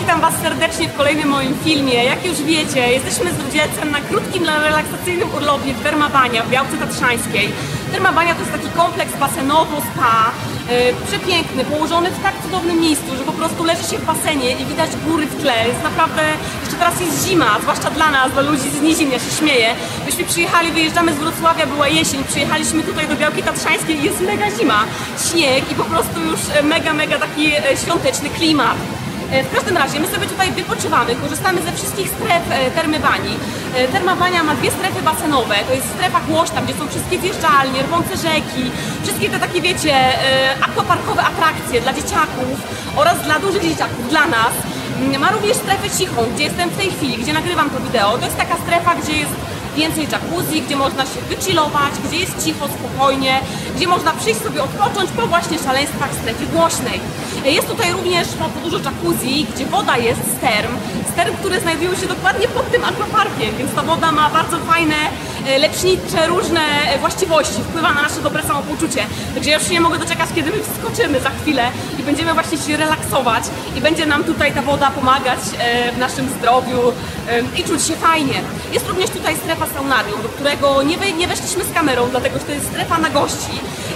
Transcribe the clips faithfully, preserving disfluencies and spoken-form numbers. Witam Was serdecznie w kolejnym moim filmie. Jak już wiecie, jesteśmy z Rudziecem na krótkim, relaksacyjnym urlopie w Terma Bania, w Białce Tatrzańskiej. Terma Bania to jest taki kompleks basenowo-spa, yy, przepiękny, położony w tak cudownym miejscu, że po prostu leży się w basenie i widać góry w tle. Jest naprawdę, jeszcze teraz jest zima, zwłaszcza dla nas, dla ludzi z nizin, ja się śmieję. Myśmy przyjechali, wyjeżdżamy z Wrocławia, była jesień, przyjechaliśmy tutaj do Białki Tatrzańskiej i jest mega zima, śnieg i po prostu już mega, mega taki świąteczny klimat. W każdym razie my sobie tutaj wypoczywamy, korzystamy ze wszystkich stref Termy Banii. Terma Bania ma dwie strefy basenowe, to jest strefa głośna, gdzie są wszystkie zjeżdżalnie, rwące rzeki, wszystkie te takie, wiecie, akwaparkowe atrakcje dla dzieciaków oraz dla dużych dzieciaków, dla nas. Ma również strefę cichą, gdzie jestem w tej chwili, gdzie nagrywam to wideo. To jest taka strefa, gdzie jest więcej jacuzzi, gdzie można się wychillować, gdzie jest cicho, spokojnie, gdzie można przyjść sobie odpocząć po właśnie szaleństwach w strefie głośnej. Jest tutaj również bardzo dużo jacuzzi, gdzie woda jest z term, z term, które znajdują się dokładnie pod tym akwaparkiem, więc ta woda ma bardzo fajne, lecznicze, różne właściwości, wpływa na nasze dobre samopoczucie. Także ja już się nie mogę doczekać, kiedy my wskoczymy za chwilę i będziemy właśnie się relaksować i będzie nam tutaj ta woda pomagać w naszym zdrowiu i czuć się fajnie. Jest również tutaj strefa saunarium, do którego nie, we, nie weszliśmy z kamerą, dlatego że to jest strefa na gości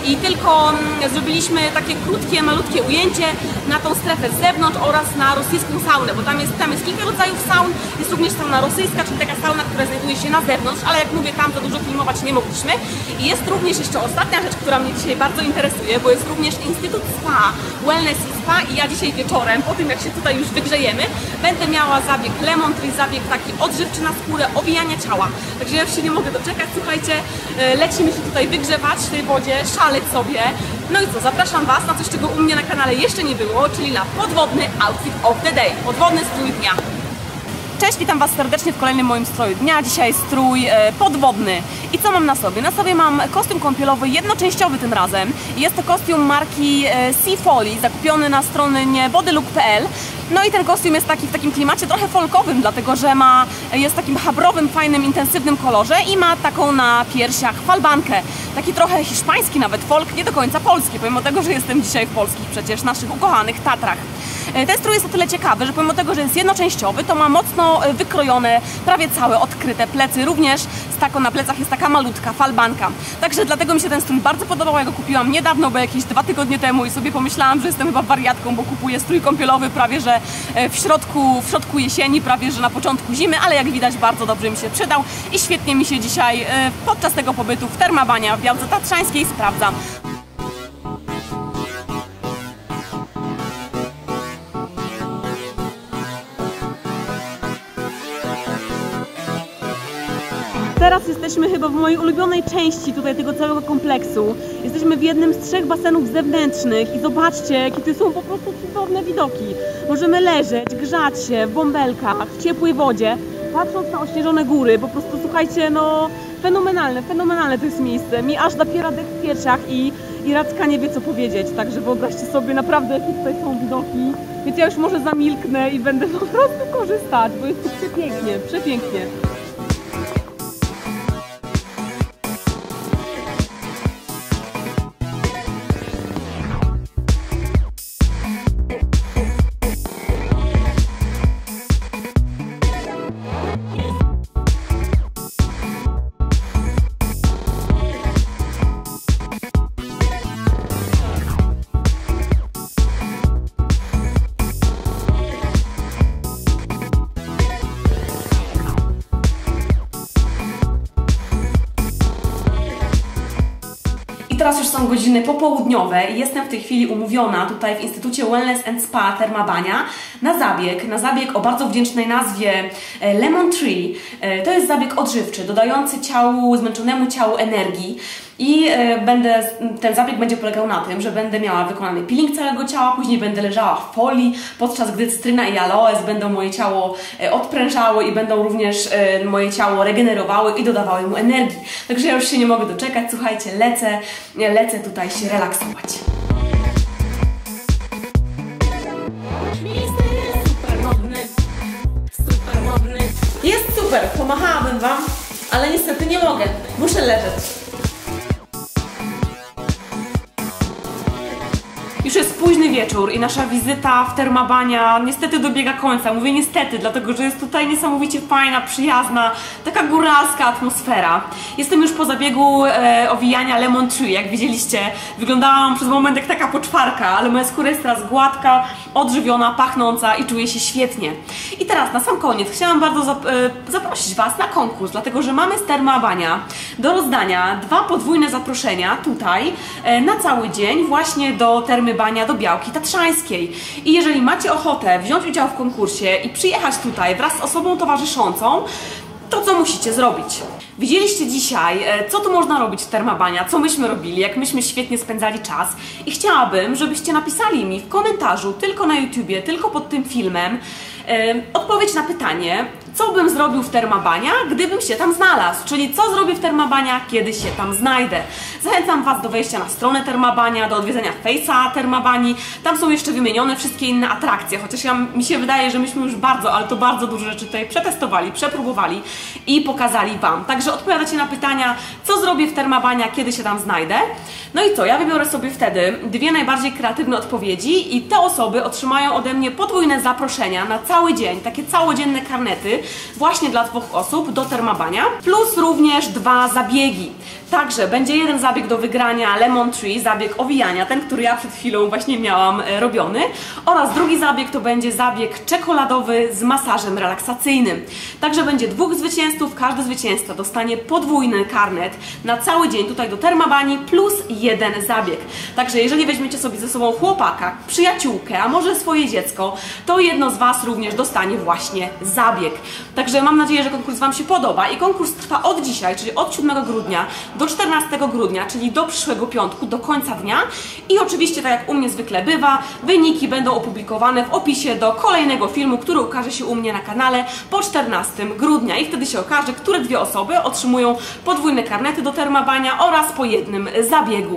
i tylko zrobiliśmy takie krótkie, malutkie ujęcie na tą strefę z zewnątrz oraz na rosyjską saunę, bo tam jest, tam jest kilka rodzajów saun, jest również sauna rosyjska, czyli taka sauna, która znajduje się na zewnątrz, ale jak mówię, tam za dużo filmować nie mogliśmy. I jest również jeszcze ostatnia rzecz, która mnie dzisiaj bardzo interesuje, bo jest również Instytut Spa, Wellness i Spa i ja dzisiaj wieczorem, po tym jak się tutaj już wygrzejemy, będę miała zabieg Lemon Tree, zabieg taki odżywczy na skórę, owijania ciała. Także ja już się nie mogę doczekać, słuchajcie, lecimy się tutaj wygrzewać w tej wodzie, szaleć sobie. No i co, zapraszam Was na coś, czego u mnie na kanale jeszcze nie było, czyli na podwodny outfit of the day, podwodny strój dnia. Cześć, witam Was serdecznie w kolejnym moim stroju dnia. Dzisiaj strój podwodny. I co mam na sobie? Na sobie mam kostium kąpielowy, jednoczęściowy tym razem. Jest to kostium marki Seafolly, zakupiony na stronie bodylook kropka p l. No i ten kostium jest taki w takim klimacie trochę folkowym, dlatego że ma, jest w takim habrowym, fajnym, intensywnym kolorze i ma taką na piersiach falbankę. Taki trochę hiszpański nawet folk, nie do końca polski, pomimo tego, że jestem dzisiaj w polskich przecież naszych ukochanych Tatrach. Ten strój jest o tyle ciekawy, że pomimo tego, że jest jednoczęściowy, to ma mocno wykrojone, prawie całe odkryte plecy. Również z taką na plecach jest taka malutka falbanka. Także dlatego mi się ten strój bardzo podobał, ja go kupiłam niedawno, bo jakieś dwa tygodnie temu i sobie pomyślałam, że jestem chyba wariatką, bo kupuję strój kąpielowy prawie, że w środku, w środku jesieni, prawie, że na początku zimy, ale jak widać bardzo dobrze mi się przydał i świetnie mi się dzisiaj podczas tego pobytu w Terma Bania w Białce Tatrzańskiej sprawdza. Teraz jesteśmy chyba w mojej ulubionej części tutaj tego całego kompleksu. Jesteśmy w jednym z trzech basenów zewnętrznych i zobaczcie, jakie tu są po prostu cudowne widoki. Możemy leżeć, grzać się w bąbelkach, w ciepłej wodzie, patrząc na ośnieżone góry. Po prostu słuchajcie, no fenomenalne, fenomenalne to jest miejsce. Mi aż napiera dech w piersiach i, i Radzka nie wie co powiedzieć. Także wyobraźcie sobie naprawdę, jakie tutaj są widoki. Więc ja już może zamilknę i będę po prostu korzystać, bo jest tu przepięknie, przepięknie. Teraz już są godziny popołudniowe i jestem w tej chwili umówiona tutaj w Instytucie Wellness and Spa Terma Bania na zabieg, na zabieg o bardzo wdzięcznej nazwie Lemon Tree. To jest zabieg odżywczy, dodający ciału, zmęczonemu ciału energii. I będę, ten zabieg będzie polegał na tym, że będę miała wykonany peeling całego ciała, później będę leżała w folii, podczas gdy cytryna i aloes będą moje ciało odprężały i będą również moje ciało regenerowały i dodawały mu energii. Także ja już się nie mogę doczekać, słuchajcie, lecę, lecę tutaj się relaksować. Miejsce jest super modne, super modne. super, pomachałabym Wam, ale niestety nie mogę, muszę leżeć. Już jest późny wieczór i nasza wizyta w Terma Bania niestety dobiega końca. Mówię niestety, dlatego że jest tutaj niesamowicie fajna, przyjazna, taka góralska atmosfera. Jestem już po zabiegu e, owijania Lemon Tree, jak widzieliście. Wyglądałam przez moment jak taka poczwarka, ale moja skóra jest teraz gładka, odżywiona, pachnąca i czuję się świetnie. I teraz na sam koniec chciałam bardzo zap e, zaprosić Was na konkurs, dlatego że mamy z Terma Bania do rozdania dwa podwójne zaproszenia tutaj e, na cały dzień właśnie do Termy Bania, do Białki Tatrzańskiej. I jeżeli macie ochotę wziąć udział w konkursie i przyjechać tutaj wraz z osobą towarzyszącą, to co musicie zrobić? Widzieliście dzisiaj, co tu można robić w Terma Bania, co myśmy robili, jak myśmy świetnie spędzali czas i chciałabym, żebyście napisali mi w komentarzu, tylko na YouTubie, tylko pod tym filmem, odpowiedź na pytanie, co bym zrobił w Terma Bania, gdybym się tam znalazł, czyli co zrobię w Terma Bania, kiedy się tam znajdę. Zachęcam Was do wejścia na stronę Terma Bania, do odwiedzenia Face'a Terma Banii. Tam są jeszcze wymienione wszystkie inne atrakcje, chociaż ja, mi się wydaje, że myśmy już bardzo, ale to bardzo dużo rzeczy tutaj przetestowali, przepróbowali i pokazali Wam. Także odpowiadacie na pytania, co zrobię w Terma Bania, kiedy się tam znajdę. No i co, ja wybiorę sobie wtedy dwie najbardziej kreatywne odpowiedzi i te osoby otrzymają ode mnie podwójne zaproszenia na cały dzień, takie całodzienne karnety właśnie dla dwóch osób do Terma Bania, plus również dwa zabiegi. Także będzie jeden zabieg do wygrania Lemon Tree, zabieg owijania, ten, który ja przed chwilą właśnie miałam robiony, oraz drugi zabieg to będzie zabieg czekoladowy z masażem relaksacyjnym. Także będzie dwóch zwycięzców, każdy zwycięzca dostanie podwójny karnet na cały dzień tutaj do Terma Banii plus jeden zabieg. Także jeżeli weźmiecie sobie ze sobą chłopaka, przyjaciółkę, a może swoje dziecko, to jedno z Was również dostanie właśnie zabieg. Także mam nadzieję, że konkurs Wam się podoba i konkurs trwa od dzisiaj, czyli od siódmego grudnia do czternastego grudnia, czyli do przyszłego piątku, do końca dnia i oczywiście, tak jak u mnie zwykle bywa, wyniki będą opublikowane w opisie do kolejnego filmu, który ukaże się u mnie na kanale po czternastego grudnia i wtedy się okaże, które dwie osoby otrzymują podwójne karnety do Terma Bania oraz po jednym zabiegu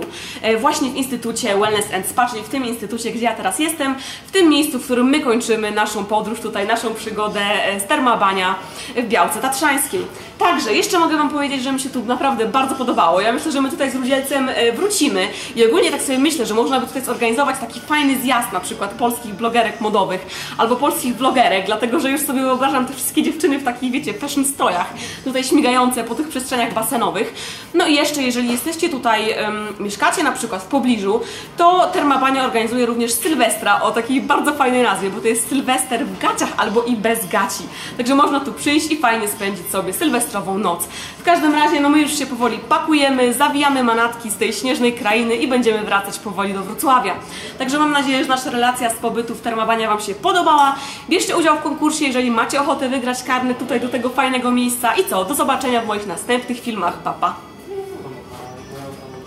właśnie w Instytucie Wellness and Spa, czyli w tym instytucie, gdzie ja teraz jestem, w tym miejscu, w którym my kończymy naszą podróż tutaj, naszą przygodę z Terma Bania w Białce Tatrzańskiej. Także jeszcze mogę Wam powiedzieć, że mi się tu naprawdę bardzo podobało. Ja myślę, że my tutaj z Rudzielcem wrócimy i ogólnie tak sobie myślę, że można by tutaj zorganizować taki fajny zjazd na przykład polskich blogerek modowych albo polskich vlogerek, dlatego że już sobie wyobrażam te wszystkie dziewczyny w takich, wiecie, fashion strojach, tutaj śmigające po tych przestrzeniach basenowych. No i jeszcze, jeżeli jesteście tutaj, um, mieszkacie na przykład w pobliżu, to Terma Bania organizuje również Sylwestra o takiej bardzo fajnej nazwie, bo to jest Sylwester w gaciach albo i bez gaci. Także można tu przyjść i fajnie spędzić sobie sylwestrową noc. W każdym razie, no my już się powoli pakujemy, zawijamy manatki z tej śnieżnej krainy i będziemy wracać powoli do Wrocławia. Także mam nadzieję, że nasza relacja z pobytu w Terma Bania Wam się podobała. Bierzcie udział w konkursie, jeżeli macie ochotę wygrać karnet tutaj do tego fajnego miejsca. I co? Do zobaczenia w moich następnych filmach. Pa, pa!